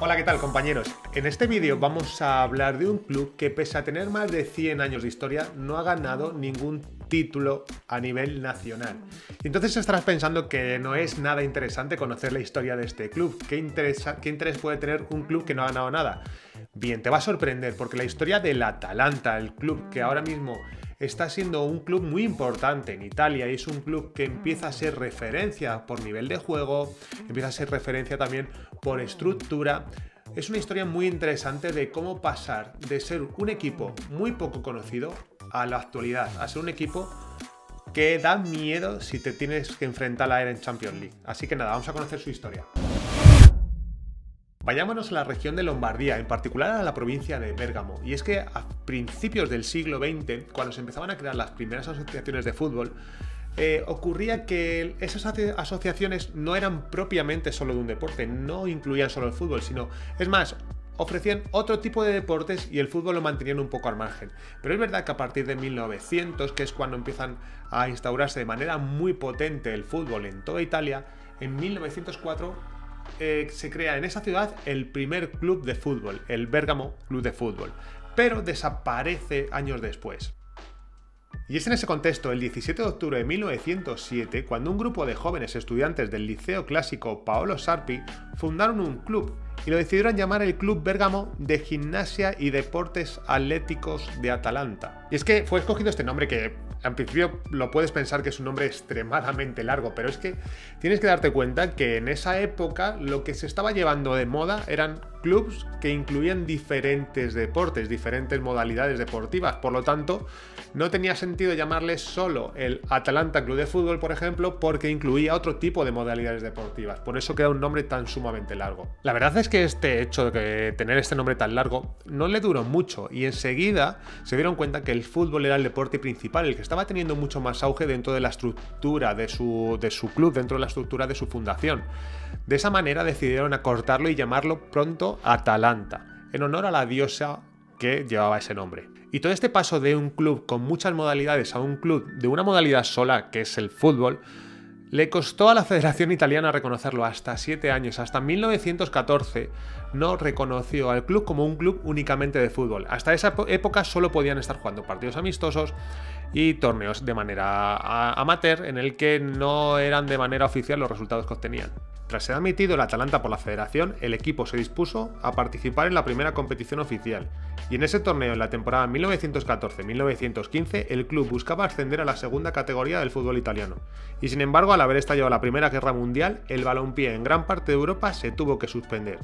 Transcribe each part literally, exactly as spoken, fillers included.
Hola, ¿qué tal, compañeros? En este vídeo vamos a hablar de un club que, pese a tener más de cien años de historia, no ha ganado ningún título a nivel nacional. Entonces estarás pensando que no es nada interesante conocer la historia de este club. ¿Qué interesa, qué interés puede tener un club que no ha ganado nada? Bien, te va a sorprender, porque la historia del Atalanta, el club que ahora mismo está siendo un club muy importante en Italia y es un club que empieza a ser referencia por nivel de juego, empieza a ser referencia también por estructura. Es una historia muy interesante de cómo pasar de ser un equipo muy poco conocido a la actualidad, a ser un equipo que da miedo si te tienes que enfrentar a él en Champions League. Así que nada, vamos a conocer su historia. Vayámonos a la región de Lombardía, en particular a la provincia de Bérgamo. Y es que a principios del siglo veinte, cuando se empezaban a crear las primeras asociaciones de fútbol, eh, ocurría que esas asociaciones no eran propiamente solo de un deporte, no incluían solo el fútbol, sino, es más, ofrecían otro tipo de deportes y el fútbol lo mantenían un poco al margen. Pero es verdad que a partir de mil novecientos, que es cuando empiezan a instaurarse de manera muy potente el fútbol en toda Italia, en mil novecientos cuatro... Eh, se crea en esa ciudad el primer club de fútbol, el Bergamo Club de Fútbol, pero desaparece años después. Y es en ese contexto, el diecisiete de octubre de mil novecientos siete, cuando un grupo de jóvenes estudiantes del Liceo Clásico Paolo Sarpi fundaron un club y lo decidieron llamar el Club Bergamo de Gimnasia y Deportes Atléticos de Atalanta. Y es que fue escogido este nombre que, en principio, lo puedes pensar que es un nombre extremadamente largo, pero es que tienes que darte cuenta que en esa época lo que se estaba llevando de moda eran clubs que incluían diferentes deportes, diferentes modalidades deportivas. Por lo tanto, no tenía sentido llamarle solo el Atalanta Club de Fútbol, por ejemplo, porque incluía otro tipo de modalidades deportivas. Por eso queda un nombre tan sumamente largo. La verdad es que este hecho de tener este nombre tan largo no le duró mucho y enseguida se dieron cuenta que el fútbol era el deporte principal, el que estaba teniendo mucho más auge dentro de la estructura de su, de su club, dentro de la estructura de su fundación. De esa manera decidieron acortarlo y llamarlo pronto Atalanta, en honor a la diosa que llevaba ese nombre. Y todo este paso de un club con muchas modalidades a un club de una modalidad sola, que es el fútbol, le costó a la Federación Italiana reconocerlo hasta siete años. Hasta mil novecientos catorce no reconoció al club como un club únicamente de fútbol. Hasta esa época solo podían estar jugando partidos amistosos y torneos de manera amateur en el que no eran de manera oficial los resultados que obtenían. Tras ser admitido el Atalanta por la Federación, el equipo se dispuso a participar en la primera competición oficial. Y en ese torneo, en la temporada mil novecientos catorce mil novecientos quince, el club buscaba ascender a la segunda categoría del fútbol italiano. Y sin embargo, al haber estallado la Primera Guerra Mundial, el balompié en gran parte de Europa se tuvo que suspender.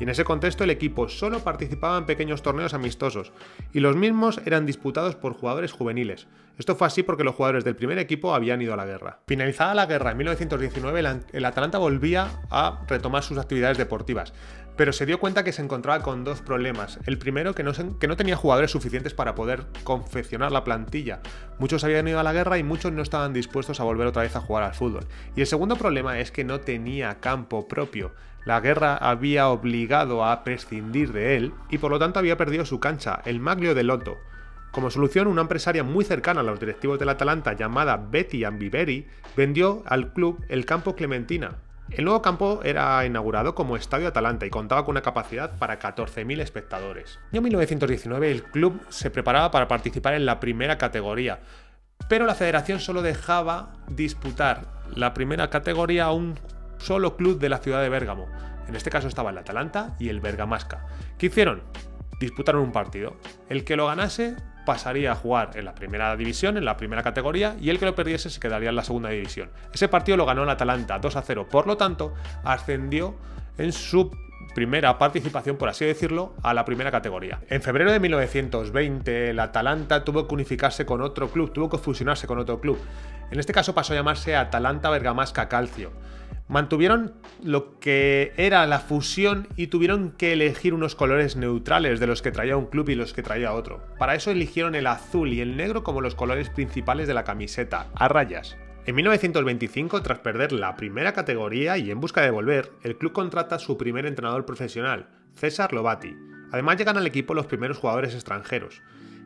Y en ese contexto, el equipo solo participaba en pequeños torneos amistosos, y los mismos eran disputados por jugadores juveniles. Esto fue así porque los jugadores del primer equipo habían ido a la guerra. Finalizada la guerra en mil novecientos diecinueve, el Atalanta volvía a retomar sus actividades deportivas, pero se dio cuenta que se encontraba con dos problemas. El primero, que no, se, que no tenía jugadores suficientes para poder confeccionar la plantilla. Muchos habían ido a la guerra y muchos no estaban dispuestos a volver otra vez a jugar al fútbol. Y el segundo problema es que no tenía campo propio. La guerra había obligado a prescindir de él y por lo tanto había perdido su cancha, el Maglio de Lotto. Como solución, una empresaria muy cercana a los directivos del Atalanta, llamada Betty Ambiveri, vendió al club el campo Clementina. El nuevo campo era inaugurado como Estadio Atalanta y contaba con una capacidad para catorce mil espectadores. En mil novecientos diecinueve el club se preparaba para participar en la primera categoría, pero la federación solo dejaba disputar la primera categoría a un solo club de la ciudad de Bérgamo. En este caso estaban el Atalanta y el Bergamasca. ¿Qué hicieron? Disputaron un partido. El que lo ganase pasaría a jugar en la primera división, en la primera categoría, y el que lo perdiese se quedaría en la segunda división. Ese partido lo ganó el Atalanta dos a cero, por lo tanto, ascendió en su primera participación, por así decirlo, a la primera categoría. En febrero de mil novecientos veinte, el Atalanta tuvo que unificarse con otro club, tuvo que fusionarse con otro club. En este caso pasó a llamarse Atalanta Bergamasca Calcio. Mantuvieron lo que era la fusión y tuvieron que elegir unos colores neutrales de los que traía un club y los que traía otro. Para eso eligieron el azul y el negro como los colores principales de la camiseta, a rayas. En mil novecientos veinticinco, tras perder la primera categoría y en busca de volver, el club contrata a su primer entrenador profesional, César Lovati. Además llegan al equipo los primeros jugadores extranjeros,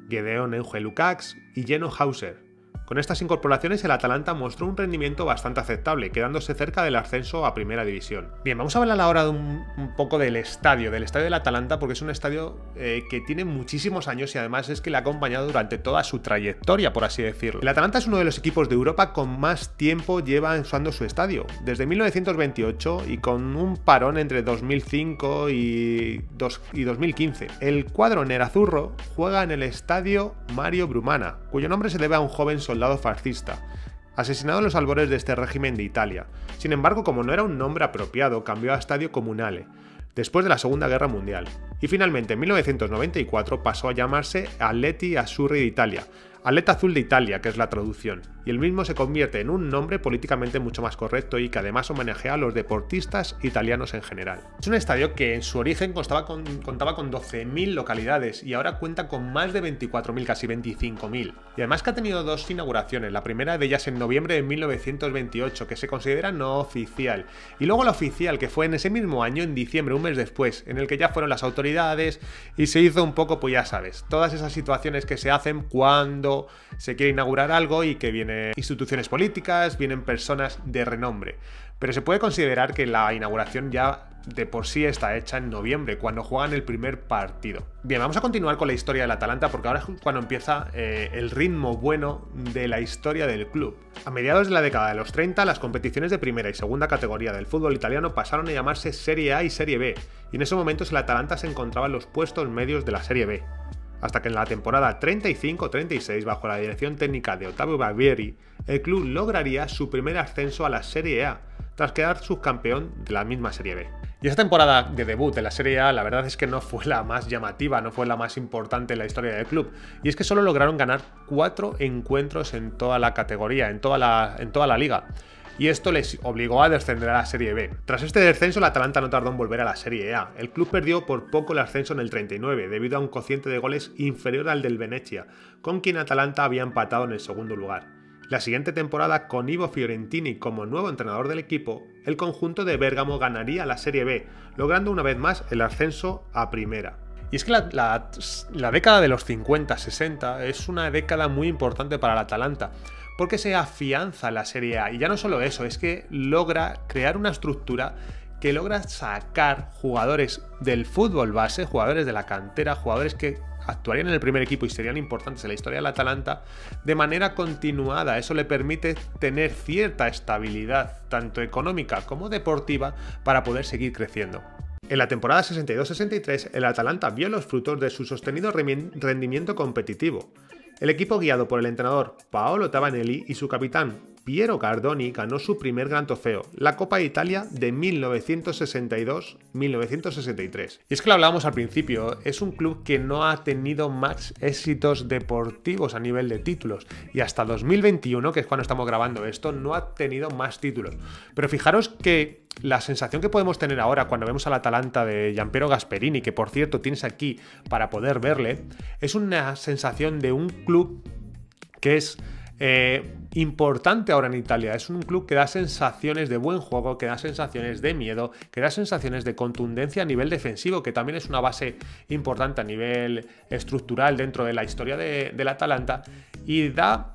Gedeon Euge Lukács y Jeno Hauser. Con estas incorporaciones el Atalanta mostró un rendimiento bastante aceptable, quedándose cerca del ascenso a Primera División. Bien, vamos a hablar ahora de un, un poco del estadio, del estadio del Atalanta, porque es un estadio eh, que tiene muchísimos años y además es que le ha acompañado durante toda su trayectoria, por así decirlo. El Atalanta es uno de los equipos de Europa con más tiempo lleva usando su estadio, desde mil novecientos veintiocho y con un parón entre dos mil cinco y, y dos mil quince. El cuadro nerazzurro juega en el estadio Mario Brumana, cuyo nombre se debe a un joven soldado soldado fascista, asesinado en los albores de este régimen de Italia. Sin embargo, como no era un nombre apropiado, cambió a Stadio Comunale, después de la Segunda Guerra Mundial. Y finalmente, en mil novecientos noventa y cuatro, pasó a llamarse Atleti Azzurri d'Italia, Atleta Azul de Italia, que es la traducción, y el mismo se convierte en un nombre políticamente mucho más correcto y que además homenajea a los deportistas italianos en general. Es un estadio que en su origen contaba con, contaba con doce mil localidades y ahora cuenta con más de veinticuatro mil, casi veinticinco mil. Y además que ha tenido dos inauguraciones, la primera de ellas en noviembre de mil novecientos veintiocho, que se considera no oficial, y luego la oficial, que fue en ese mismo año, en diciembre, un mes después, en el que ya fueron las autoridades y se hizo un poco, pues ya sabes, todas esas situaciones que se hacen cuando se quiere inaugurar algo y que vienen instituciones políticas, vienen personas de renombre. Pero se puede considerar que la inauguración ya de por sí está hecha en noviembre, cuando juegan el primer partido. Bien, vamos a continuar con la historia del Atalanta, porque ahora es cuando empieza eh, el ritmo bueno de la historia del club. A mediados de la década de los treinta, las competiciones de primera y segunda categoría del fútbol italiano pasaron a llamarse Serie A y Serie B, y en esos momentos el Atalanta se encontraba en los puestos medios de la Serie B. Hasta que en la temporada treinta y cinco treinta y seis, bajo la dirección técnica de Ottavio Barbieri, el club lograría su primer ascenso a la Serie A, tras quedar subcampeón de la misma Serie B. Y esta temporada de debut en la Serie A, la verdad es que no fue la más llamativa, no fue la más importante en la historia del club, y es que solo lograron ganar cuatro encuentros en toda la categoría, en toda la, en toda la liga. Y esto les obligó a descender a la Serie B. Tras este descenso, el Atalanta no tardó en volver a la Serie A. El club perdió por poco el ascenso en el treinta y nueve, debido a un cociente de goles inferior al del Venezia, con quien Atalanta había empatado en el segundo lugar. La siguiente temporada, con Ivo Fiorentini como nuevo entrenador del equipo, el conjunto de Bergamo ganaría la Serie B, logrando una vez más el ascenso a Primera. Y es que la, la, la década de los cincuenta sesenta es una década muy importante para el Atalanta, porque se afianza la Serie A. Y ya no solo eso, es que logra crear una estructura que logra sacar jugadores del fútbol base, jugadores de la cantera, jugadores que actuarían en el primer equipo y serían importantes en la historia del Atalanta, de manera continuada. Eso le permite tener cierta estabilidad, tanto económica como deportiva, para poder seguir creciendo. En la temporada sesenta y dos sesenta y tres, el Atalanta vio los frutos de su sostenido rendimiento competitivo. El equipo, guiado por el entrenador Paolo Tabanelli y su capitán Piero Gardoni, ganó su primer gran trofeo, la Copa de Italia de mil novecientos sesenta y dos mil novecientos sesenta y tres. Y es que lo hablábamos al principio, es un club que no ha tenido más éxitos deportivos a nivel de títulos, y hasta dos mil veintiuno, que es cuando estamos grabando esto, no ha tenido más títulos. Pero fijaros que la sensación que podemos tener ahora cuando vemos al Atalanta de Gian Piero Gasperini, que por cierto tienes aquí para poder verle, es una sensación de un club que es Eh, importante ahora en Italia. Es un club que da sensaciones de buen juego, que da sensaciones de miedo, que da sensaciones de contundencia a nivel defensivo, que también es una base importante a nivel estructural dentro de la historia de, del Atalanta, y da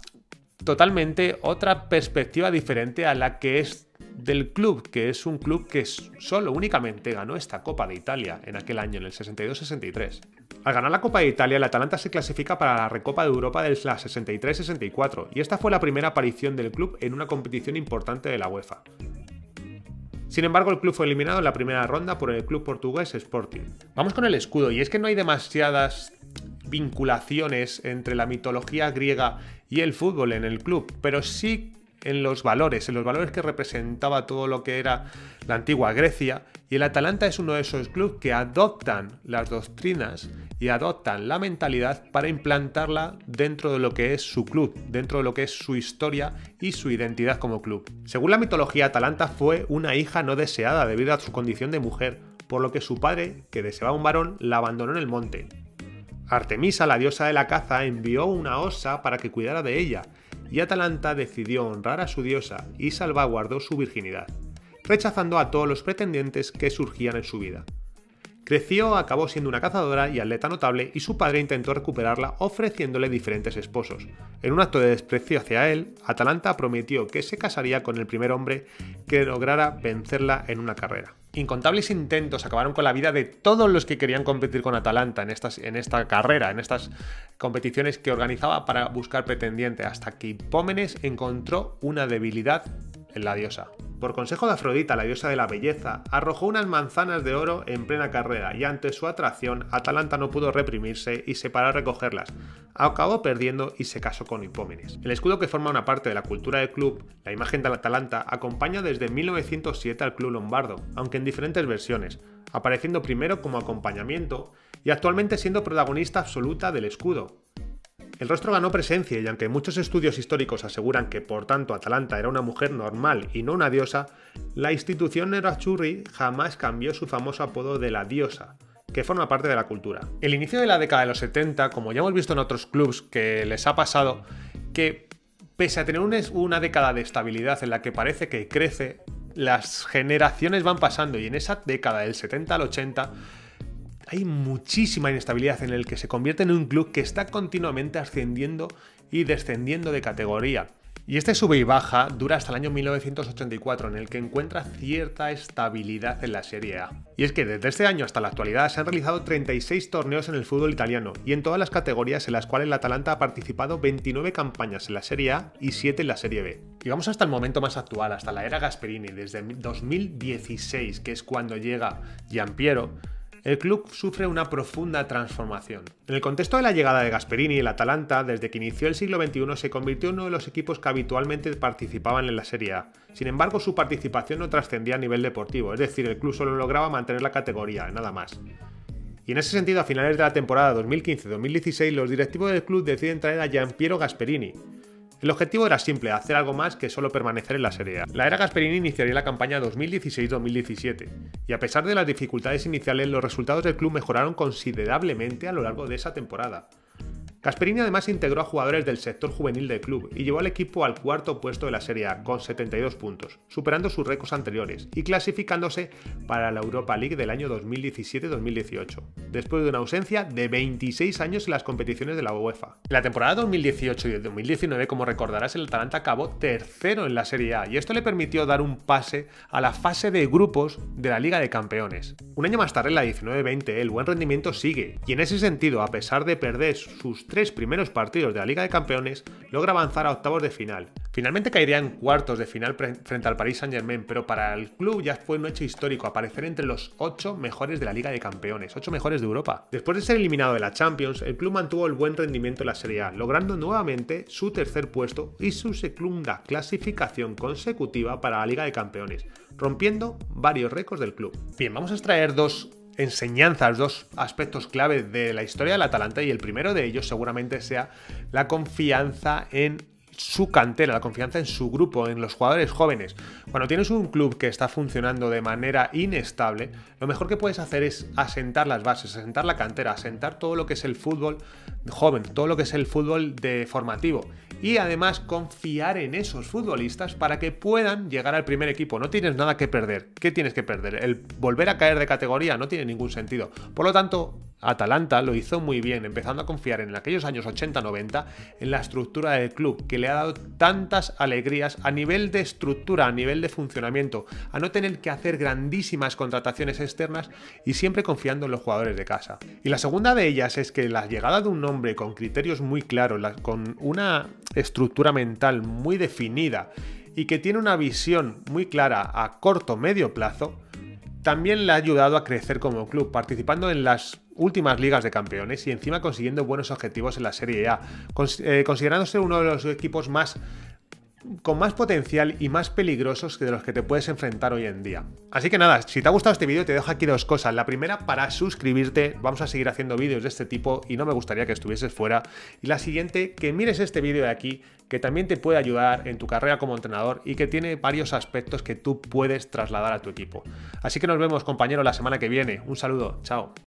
totalmente otra perspectiva diferente a la que es del club, que es un club que solo únicamente ganó esta Copa de Italia en aquel año, en el sesenta y dos sesenta y tres. Al ganar la Copa de Italia, el Atalanta se clasifica para la Recopa de Europa de la sesenta y tres sesenta y cuatro, y esta fue la primera aparición del club en una competición importante de la UEFA. Sin embargo, el club fue eliminado en la primera ronda por el club portugués Sporting. Vamos con el escudo, y es que no hay demasiadas vinculaciones entre la mitología griega y el fútbol en el club, pero sí en los valores, en los valores que representaba todo lo que era la antigua Grecia, y el Atalanta es uno de esos clubes que adoptan las doctrinas y adoptan la mentalidad para implantarla dentro de lo que es su club, dentro de lo que es su historia y su identidad como club. Según la mitología, Atalanta fue una hija no deseada debido a su condición de mujer, por lo que su padre, que deseaba un varón, la abandonó en el monte. Artemisa, la diosa de la caza, envió una osa para que cuidara de ella, y Atalanta decidió honrar a su diosa y salvaguardó su virginidad, rechazando a todos los pretendientes que surgían en su vida. Creció, acabó siendo una cazadora y atleta notable, y su padre intentó recuperarla ofreciéndole diferentes esposos. En un acto de desprecio hacia él, Atalanta prometió que se casaría con el primer hombre que lograra vencerla en una carrera. Incontables intentos acabaron con la vida de todos los que querían competir con Atalanta en, estas, en esta carrera, en estas competiciones que organizaba para buscar pretendiente, hasta que Hipómenes encontró una debilidad en la diosa. Por consejo de Afrodita, la diosa de la belleza, arrojó unas manzanas de oro en plena carrera y ante su atracción, Atalanta no pudo reprimirse y se paró a recogerlas. Acabó perdiendo y se casó con Hipómenes. El escudo, que forma una parte de la cultura del club, la imagen de la Atalanta, acompaña desde mil novecientos siete al club lombardo, aunque en diferentes versiones, apareciendo primero como acompañamiento y actualmente siendo protagonista absoluta del escudo. El rostro ganó presencia y aunque muchos estudios históricos aseguran que por tanto Atalanta era una mujer normal y no una diosa, la institución nerazzurri jamás cambió su famoso apodo de la diosa, que forma parte de la cultura. El inicio de la década de los setenta, como ya hemos visto en otros clubes que les ha pasado, que pese a tener una década de estabilidad en la que parece que crece, las generaciones van pasando y en esa década del setenta al ochenta, hay muchísima inestabilidad en el que se convierte en un club que está continuamente ascendiendo y descendiendo de categoría. Y este sube y baja dura hasta el año mil novecientos ochenta y cuatro, en el que encuentra cierta estabilidad en la Serie A. Y es que desde este año hasta la actualidad se han realizado treinta y seis torneos en el fútbol italiano y en todas las categorías, en las cuales la Atalanta ha participado veintinueve campañas en la Serie A y siete en la Serie B. Y vamos hasta el momento más actual, hasta la era Gasperini, desde dos mil dieciséis, que es cuando llega Gian Piero. El club sufre una profunda transformación. En el contexto de la llegada de Gasperini, el Atalanta, desde que inició el siglo veintiuno, se convirtió en uno de los equipos que habitualmente participaban en la Serie A. Sin embargo, su participación no trascendía a nivel deportivo, es decir, el club solo lograba mantener la categoría, nada más. Y en ese sentido, a finales de la temporada dos mil quince dos mil dieciséis, los directivos del club deciden traer a Gian Piero Gasperini. El objetivo era simple, hacer algo más que solo permanecer en la Serie A. La era Gasperini iniciaría la campaña dos mil dieciséis dos mil diecisiete, y a pesar de las dificultades iniciales, los resultados del club mejoraron considerablemente a lo largo de esa temporada. Gasperini además integró a jugadores del sector juvenil del club y llevó al equipo al cuarto puesto de la Serie A con setenta y dos puntos, superando sus récords anteriores y clasificándose para la Europa League del año dos mil diecisiete dos mil dieciocho, después de una ausencia de veintiséis años en las competiciones de la UEFA. En la temporada dos mil dieciocho y dos mil diecinueve, como recordarás, el Atalanta acabó tercero en la Serie A y esto le permitió dar un pase a la fase de grupos de la Liga de Campeones. Un año más tarde, en la diecinueve veinte, el buen rendimiento sigue y en ese sentido, a pesar de perder sus tres primeros partidos de la Liga de Campeones, logra avanzar a octavos de final. Finalmente caería en cuartos de final frente al Paris Saint-Germain, pero para el club ya fue un hecho histórico aparecer entre los ocho mejores de la Liga de Campeones, ocho mejores de Europa. Después de ser eliminado de la Champions, el club mantuvo el buen rendimiento en la Serie A, logrando nuevamente su tercer puesto y su segunda clasificación consecutiva para la Liga de Campeones, rompiendo varios récords del club. Bien, vamos a extraer dos enseñanzas, dos aspectos clave de la historia del Atalanta, y el primero de ellos seguramente sea la confianza en su cantera, la confianza en su grupo, en los jugadores jóvenes. Cuando tienes un club que está funcionando de manera inestable, lo mejor que puedes hacer es asentar las bases, asentar la cantera, asentar todo lo que es el fútbol joven, todo lo que es el fútbol de formativo, y además confiar en esos futbolistas para que puedan llegar al primer equipo. No tienes nada que perder. ¿Qué tienes que perder? El volver a caer de categoría no tiene ningún sentido. Por lo tanto, Atalanta lo hizo muy bien, empezando a confiar en aquellos años ochenta noventa en la estructura del club, que le ha dado tantas alegrías a nivel de estructura, a nivel de funcionamiento, a no tener que hacer grandísimas contrataciones externas y siempre confiando en los jugadores de casa. Y la segunda de ellas es que la llegada de un hombre con criterios muy claros, con una estructura mental muy definida y que tiene una visión muy clara a corto medio plazo, también le ha ayudado a crecer como club, participando en las últimas ligas de campeones y encima consiguiendo buenos objetivos en la Serie A, considerándose uno de los equipos más con más potencial y más peligrosos que de los que te puedes enfrentar hoy en día. Así que nada, si te ha gustado este vídeo te dejo aquí dos cosas. La primera, para suscribirte, vamos a seguir haciendo vídeos de este tipo y no me gustaría que estuvieses fuera. Y la siguiente, que mires este vídeo de aquí, que también te puede ayudar en tu carrera como entrenador y que tiene varios aspectos que tú puedes trasladar a tu equipo. Así que nos vemos, compañeros, la semana que viene. Un saludo, chao.